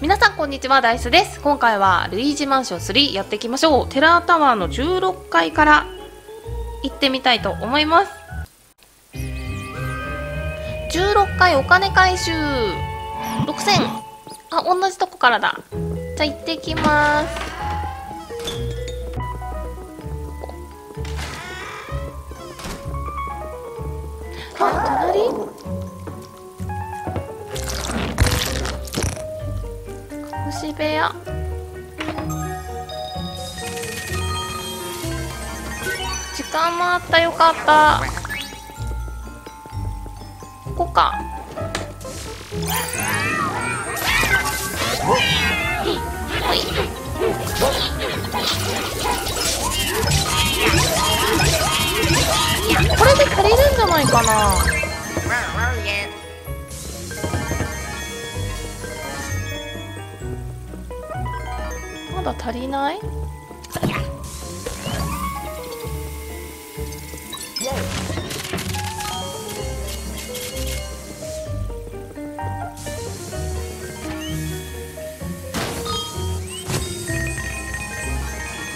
皆さんこんにちは、ダイスです。今回はルイージマンション3やっていきましょう。テラータワーの16階から行ってみたいと思います。16階お金回収6000。あ、同じとこからだ。じゃあ行ってきます。あ、隣虫部屋。時間もあった、よかった。ここか。ほい。これで借りるんじゃないかな。まだ足りない？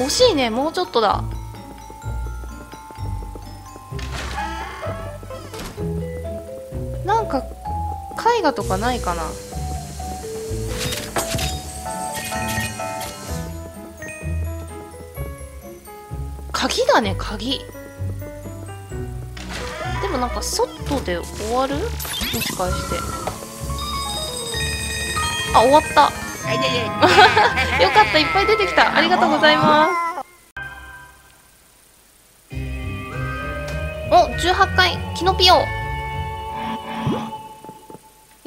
惜しいね、もうちょっとだ。なんか絵画とかないかな。鍵だね、鍵。でもなんか外で終わる？もしかして。あ、終わった。よかった、いっぱい出てきた。ありがとうございます。お、18階、キノピオ。よ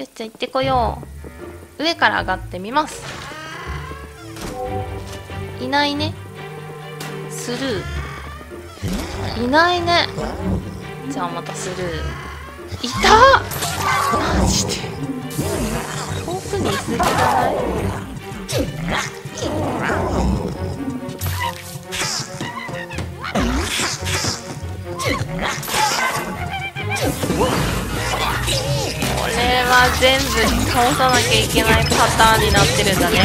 っちゃん、行ってこよう。上から上がってみます。いないね。スルー。いないね。じゃあまたスルー。いた。マジで遠くにいすぎない？これは全部倒さなきゃいけないパターンになってるんだね。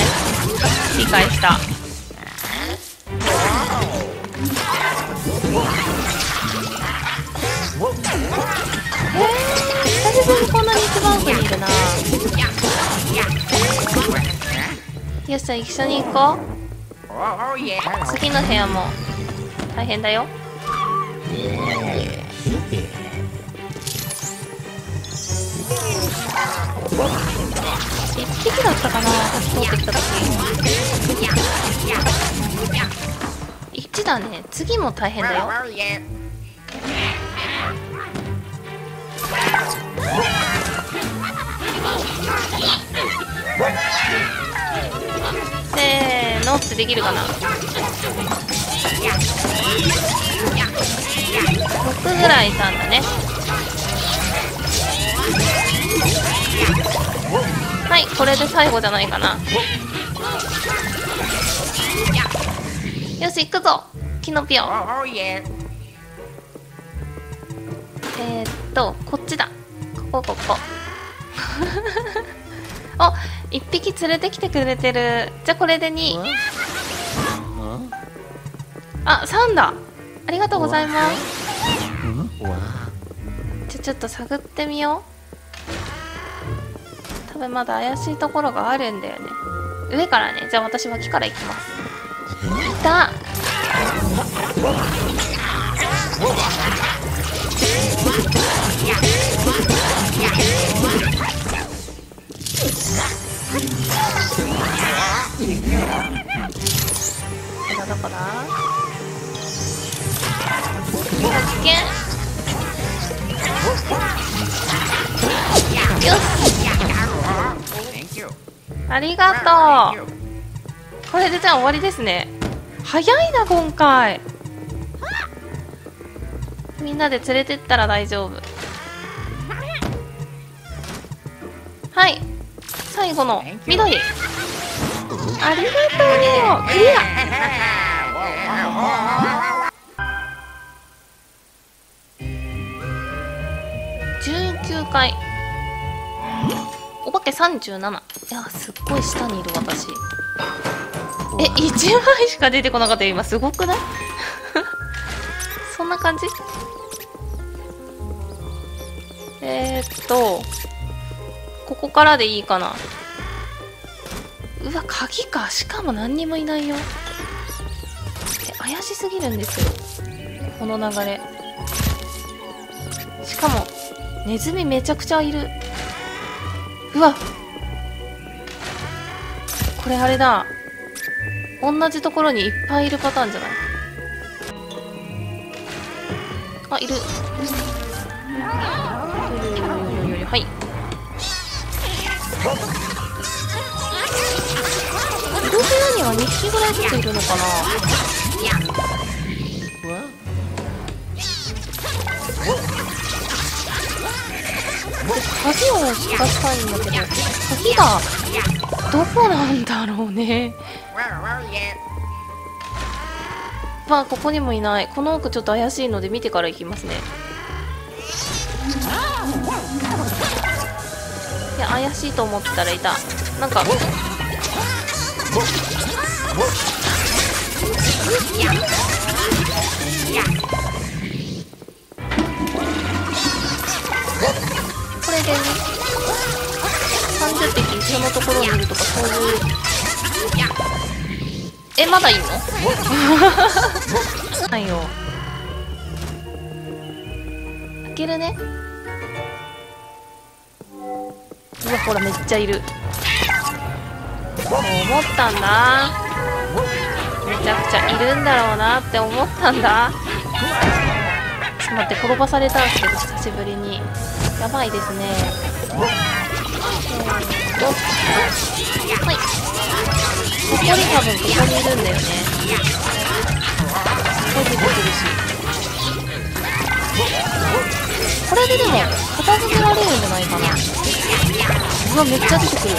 理解した。久々にこんなに一番奥にいるな。よっしゃ、一緒に行こう。次の部屋も大変だよ。一匹だったかな、通ってきた時。1だね。次も大変だよ。せーのってできるかな。6ぐらいいたんだね。はい、これで最後じゃないかな。よし、行くぞ、キノピオ。こっちだ。ここ、ここ。あ、1匹連れてきてくれてる。じゃあこれで2。あ、3だ。ありがとうございます。ちょっと探ってみよう。多分まだ怪しいところがあるんだよね。上からね。じゃあ私脇から行きます。いた。どこだ？危険。よし、ありがとう。これでじゃあ終わりですね。早いな今回。みんなで連れてったら大丈夫。はい、最後の緑。ありがとう、クリア。19階おボケ37。いや、すっごい下にいる私。え、1枚しか出てこなかったよ、今。すごくない？そんな感じ？ここからでいいかな。うわ、鍵か。しかも何にもいないよ。怪しすぎるんですよ、この流れ。しかも、ネズミめちゃくちゃいる。うわ、これあれだ。同じところにいっぱいいるパターンじゃない？あ、いる。はい。いる部屋には2匹ぐらいずついるのかな？うわ。鍵を出したいんだけど、鍵がどこなんだろうね。まあ、ここにもいない。この奥ちょっと怪しいので見てから行きますね。いや、怪しいと思ったらいた。なんかこれでね、30匹一緒のところにいるとか、そういう。え、まだいいの？ないよ。開けるね。うわ、ほら、めっちゃいる。思ったんだ。めちゃくちゃいるんだろうなって思ったんだ。ちょっと待って、転ばされたんですけど、久しぶりに。やばいですね。はい、ここに多分ここにいるんだよね。これ出てくるし、これででも片付けられるんじゃないかな。うわ、めっちゃ出てくる。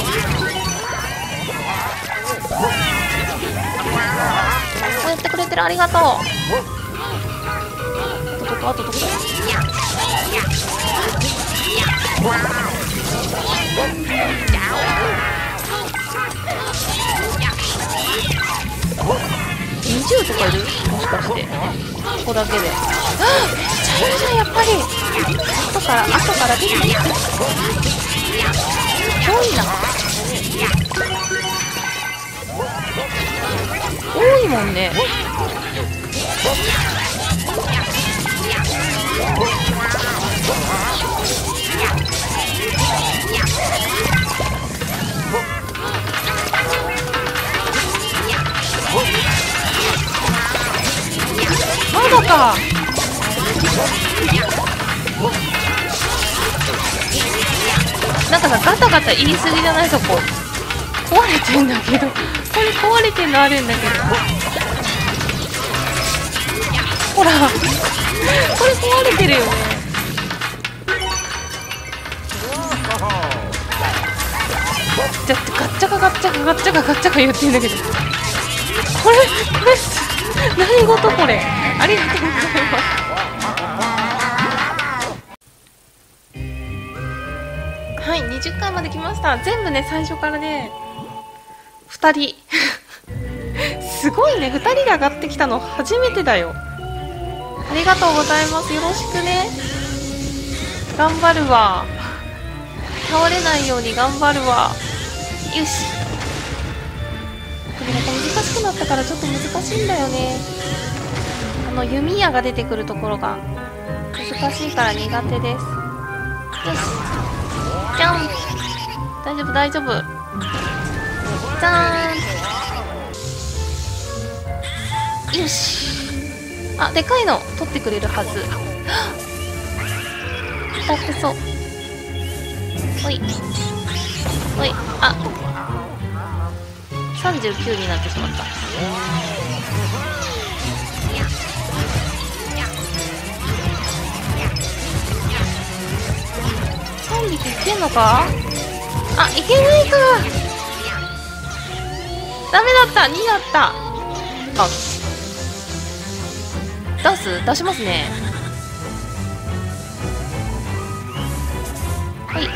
こうやってくれてる、ありがとう。あとどこだ？20とかいる？もしかしてここだけで。めっちゃいるじゃん、やっぱり。後から出てきてる。多いもんね。まだか。なんかさ、ガタガタ言い過ぎじゃない？そこ壊れてんだけど。これ壊れてんのあるんだけど、ほらこれ壊れてるよね。ガッチャカガッチャカガッチャカガッチャカ言ってんだけど、これ何事これ。ありがとうございます。はい、20回まで来ました。全部ね、最初からね、2人すごいね。2人で上がってきたの初めてだよ。ありがとうございます。よろしくね。頑張るわ。倒れないように頑張るわ。よし。これなんか難しくなったからちょっと難しいんだよね。あの弓矢が出てくるところが難しいから苦手です。よし。じゃん。大丈夫大丈夫。じゃーん。よし。あ、でかいの取ってくれるはず。当たってそう。ほい。ほい。あ。39になってしまった。3匹いけんのか。あ、いけないか。ダメだった。2だった。あ、出しますね。はい。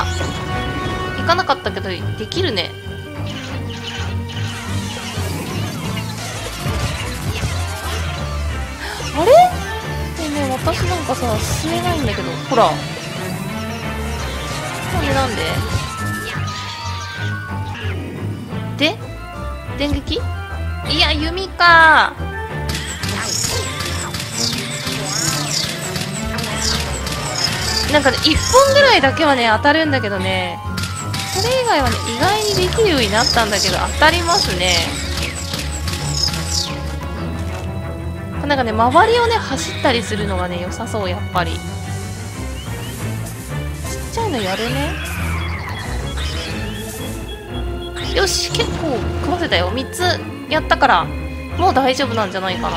あ、行かなかったけどできるね。あれ？ねえ、私なんかさ進めないんだけど、ほら。これなんで？で？電撃？いや弓かー。なんかね、1本ぐらいだけはね当たるんだけどね、それ以外はね意外にできるようになったんだけど当たりますね。なんかね周りをね走ったりするのがね良さそう。やっぱりちっちゃいのやるね。よし、結構組ませたよ。3つやったからもう大丈夫なんじゃないかな。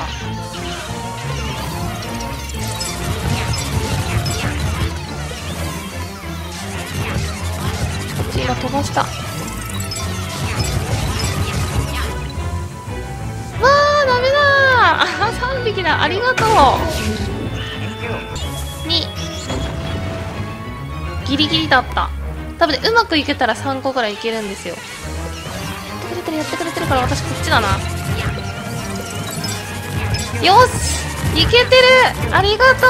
今飛ばした。わあ、ダメだ。あ、3匹だ。ありがとう。2。ギリギリだった。多分ね、うまくいけたら3個ぐらいいけるんですよ。やってくれてるから私こっちだな。よし、いけてる。ありがと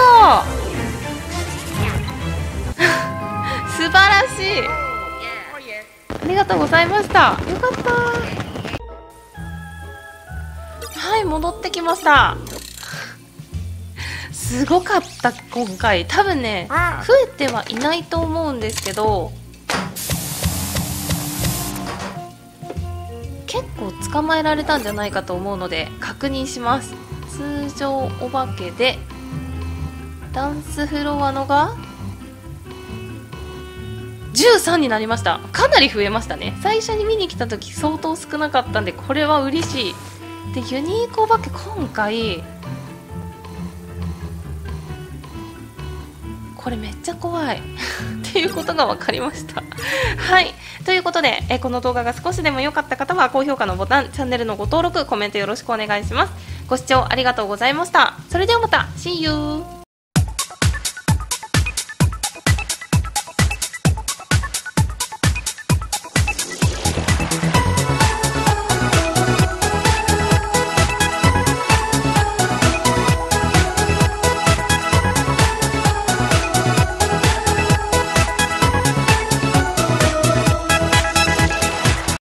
う。素晴らしい。ありがとうございました。よかった。はい、戻ってきました。すごかった今回。多分ね増えてはいないと思うんですけど、結構捕まえられたんじゃないかと思うので確認します。通常お化けでダンスフロアのが13になりました。かなり増えましたね。最初に見に来た時相当少なかったんで、これは嬉しい。でユニークお化け今回これめっちゃ怖いっていうことが分かりましたはい、ということでこの動画が少しでも良かった方は高評価のボタン、チャンネルのご登録、コメントよろしくお願いします。ご視聴ありがとうございました。それではまた See you!